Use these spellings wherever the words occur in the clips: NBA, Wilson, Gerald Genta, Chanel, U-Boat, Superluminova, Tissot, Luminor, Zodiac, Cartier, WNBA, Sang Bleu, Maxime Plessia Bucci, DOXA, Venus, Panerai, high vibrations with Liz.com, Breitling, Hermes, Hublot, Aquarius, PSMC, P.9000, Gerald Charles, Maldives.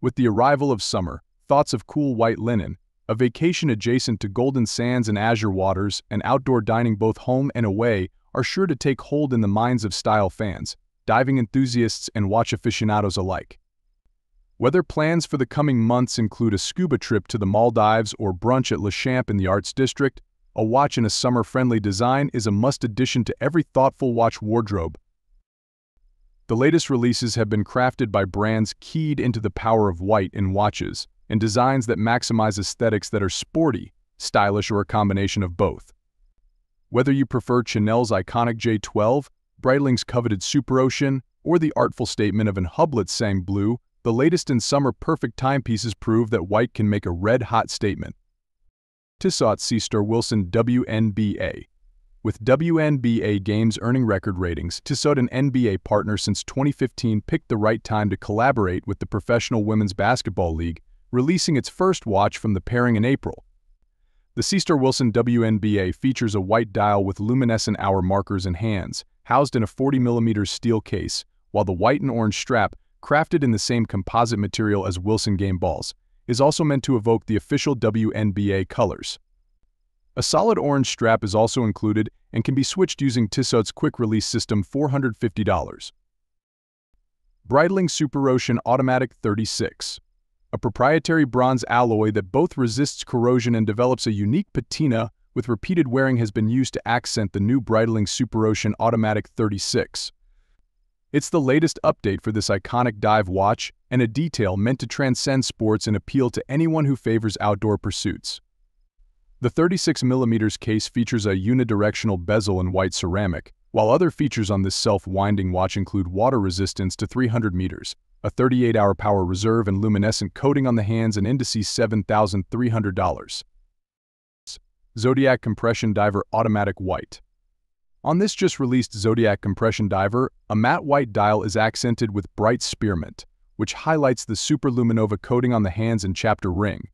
With the arrival of summer, thoughts of cool white linen, a vacation adjacent to golden sands and azure waters, and outdoor dining both home and away are sure to take hold in the minds of style fans, diving enthusiasts, and watch aficionados alike. Whether plans for the coming months include a scuba trip to the Maldives or brunch at Le Champ in the Arts District, a watch in a summer-friendly design is a must-addition to every thoughtful watch wardrobe. The latest releases have been crafted by brands keyed into the power of white in watches, and designs that maximize aesthetics that are sporty, stylish, or a combination of both. Whether you prefer Chanel's iconic J12, Breitling's coveted Super Ocean, or the artful statement of an Hublot Sang Bleu, the latest in summer-perfect timepieces prove that white can make a red-hot statement. Tissot C-Star Wilson WNBA. With WNBA games earning record ratings, Tissot, an NBA partner since 2015, picked the right time to collaborate with the Professional Women's Basketball League, releasing its first watch from the pairing in April. The C-Star Wilson WNBA features a white dial with luminescent hour markers and hands, housed in a 40mm steel case, while the white and orange strap, crafted in the same composite material as Wilson game balls, is also meant to evoke the official WNBA colors. A solid orange strap is also included and can be switched using Tissot's quick-release system. $450. Breitling Super Ocean Automatic 36. A proprietary bronze alloy that both resists corrosion and develops a unique patina with repeated wearing has been used to accent the new Breitling Super Ocean Automatic 36. It's the latest update for this iconic dive watch, and a detail meant to transcend sports and appeal to anyone who favors outdoor pursuits. The 36mm case features a unidirectional bezel in white ceramic, while other features on this self-winding watch include water resistance to 300 meters, a 38-hour power reserve, and luminescent coating on the hands and indices. $7,300. Zodiac Compression Diver Automatic White. On this just-released Zodiac Compression Diver, a matte white dial is accented with bright spearmint, which highlights the Superluminova coating on the hands and chapter ring.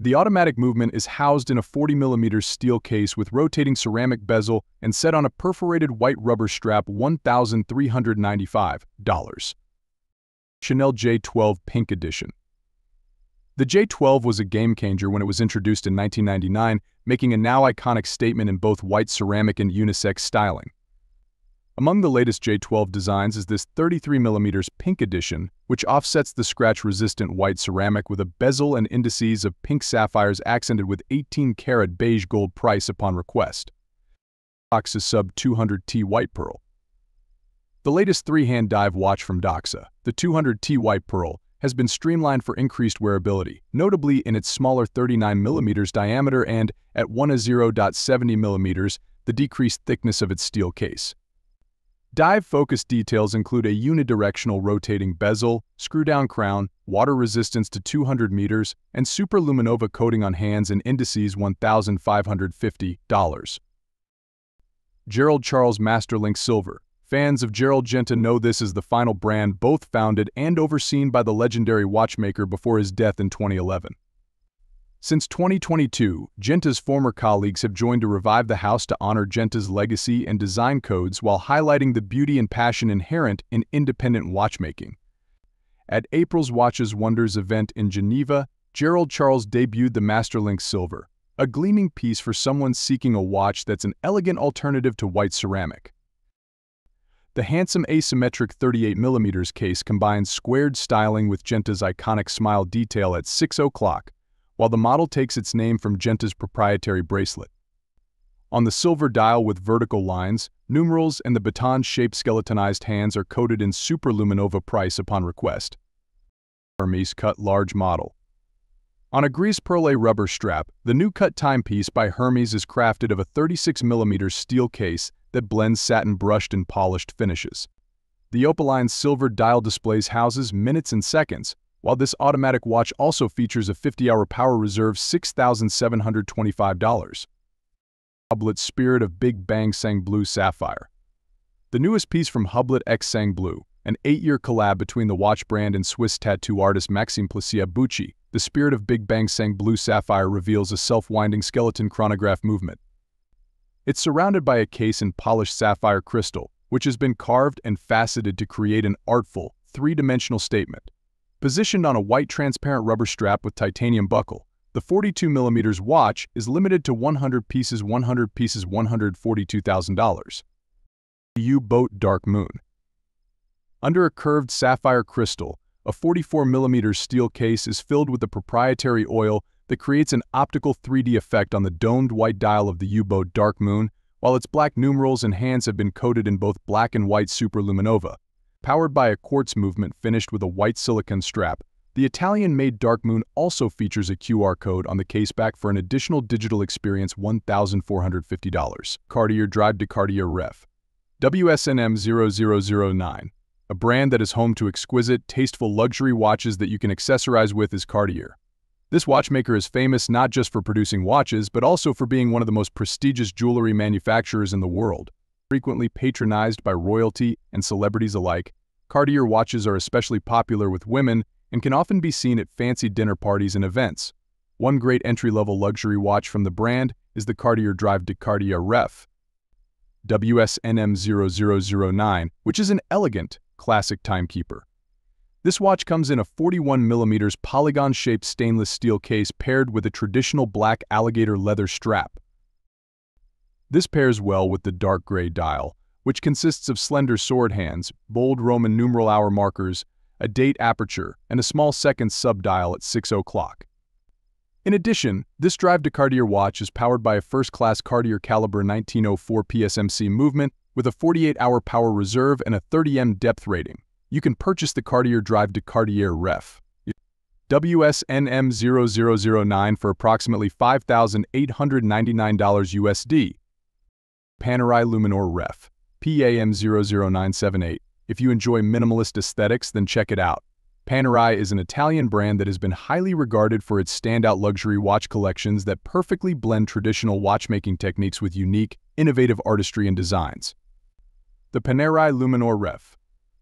The automatic movement is housed in a 40mm steel case with rotating ceramic bezel and set on a perforated white rubber strap. $1,395. Chanel J12 Pink Edition. The J12 was a game-changer when it was introduced in 1999, making a now-iconic statement in both white ceramic and unisex styling. Among the latest J12 designs is this 33mm pink edition, which offsets the scratch-resistant white ceramic with a bezel and indices of pink sapphires accented with 18-karat beige gold. Price upon request. DOXA Sub 200T White Pearl. The latest three-hand dive watch from DOXA, the 200T White Pearl, has been streamlined for increased wearability, notably in its smaller 39mm diameter and, at 1-0.70mm, the decreased thickness of its steel case. Dive-focused details include a unidirectional rotating bezel, screw-down crown, water resistance to 200 meters, and Superluminova coating on hands and indices. $1,550. Gerald Charles Masterlink Silver. Fans of Gerald Genta know this is the final brand both founded and overseen by the legendary watchmaker before his death in 2011. Since 2022, Genta's former colleagues have joined to revive the house to honor Genta's legacy and design codes while highlighting the beauty and passion inherent in independent watchmaking. At April's Watches Wonders event in Geneva, Gerald Charles debuted the Masterlink Silver, a gleaming piece for someone seeking a watch that's an elegant alternative to white ceramic. The handsome asymmetric 38mm case combines squared styling with Genta's iconic smile detail at 6 o'clock, while the model takes its name from Genta's proprietary bracelet. On the silver dial with vertical lines, numerals, and the baton-shaped skeletonized hands are coated in Superluminova. Price upon request. Hermes Cut Large Model. On a grise-perlé rubber strap, the new cut timepiece by Hermes is crafted of a 36mm steel case that blends satin brushed and polished finishes. The opaline silver dial displays houses, minutes, and seconds, while this automatic watch also features a 50-hour power reserve. $6,725. Hublot Spirit of Big Bang Sang Bleu Sapphire. The newest piece from Hublot X Sang Bleu, an 8-year collab between the watch brand and Swiss tattoo artist Maxime Plessia Bucci, the Spirit of Big Bang Sang Bleu Sapphire reveals a self-winding skeleton chronograph movement. It's surrounded by a case in polished sapphire crystal, which has been carved and faceted to create an artful, three-dimensional statement. Positioned on a white transparent rubber strap with titanium buckle, the 42mm watch is limited to 100 pieces, $142,000. U-Boat Dark Moon. Under a curved sapphire crystal, a 44mm steel case is filled with a proprietary oil that creates an optical 3D effect on the domed white dial of the U-Boat Dark Moon, while its black numerals and hands have been coated in both black and white Superluminova. Powered by a quartz movement finished with a white silicon strap, the Italian-made Dark Moon also features a QR code on the caseback for an additional digital experience, $1,450. Cartier Drive de Cartier Ref. WSNM 0009. A brand that is home to exquisite, tasteful luxury watches that you can accessorize with is Cartier. This watchmaker is famous not just for producing watches, but also for being one of the most prestigious jewelry manufacturers in the world. Frequently patronized by royalty and celebrities alike, Cartier watches are especially popular with women and can often be seen at fancy dinner parties and events. One great entry-level luxury watch from the brand is the Cartier Drive de Cartier Ref, WSNM 0009, which is an elegant, classic timekeeper. This watch comes in a 41mm polygon-shaped stainless steel case paired with a traditional black alligator leather strap. This pairs well with the dark gray dial, which consists of slender sword hands, bold Roman numeral hour markers, a date aperture, and a small second sub-dial at 6 o'clock. In addition, this Drive de Cartier watch is powered by a first-class Cartier caliber 1904 PSMC movement with a 48-hour power reserve and a 30M depth rating. You can purchase the Cartier Drive de Cartier Ref, WSNM 0009, for approximately $5,899 USD. Panerai Luminor Ref, PAM 00978. If you enjoy minimalist aesthetics, then check it out. Panerai is an Italian brand that has been highly regarded for its standout luxury watch collections that perfectly blend traditional watchmaking techniques with unique, innovative artistry and designs. The Panerai Luminor Ref,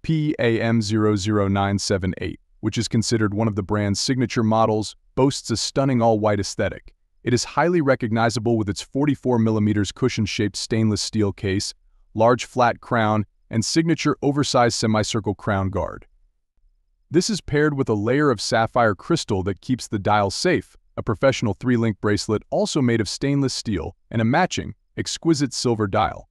PAM 00978, which is considered one of the brand's signature models, boasts a stunning all-white aesthetic. It is highly recognizable with its 44mm cushion-shaped stainless steel case, large flat crown, and signature oversized semicircle crown guard. This is paired with a layer of sapphire crystal that keeps the dial safe, a professional 3-link bracelet also made of stainless steel, and a matching, exquisite silver dial.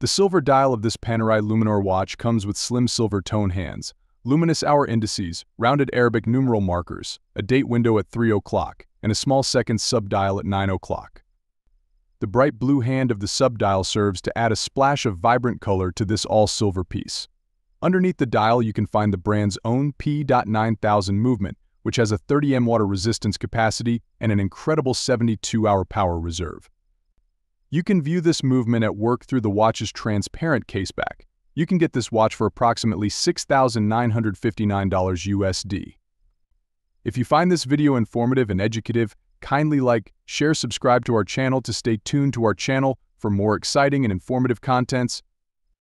The silver dial of this Panerai Luminor watch comes with slim silver tone hands, luminous hour indices, rounded Arabic numeral markers, a date window at 3 o'clock, and a small second sub-dial at 9 o'clock. The bright blue hand of the sub-dial serves to add a splash of vibrant color to this all-silver piece. Underneath the dial you can find the brand's own P.9000 movement, which has a 30M water resistance capacity and an incredible 72-hour power reserve. You can view this movement at work through the watch's transparent caseback. You can get this watch for approximately $6,959 USD. If you find this video informative and educative, kindly like, share, subscribe to our channel to stay tuned to our channel for more exciting and informative contents.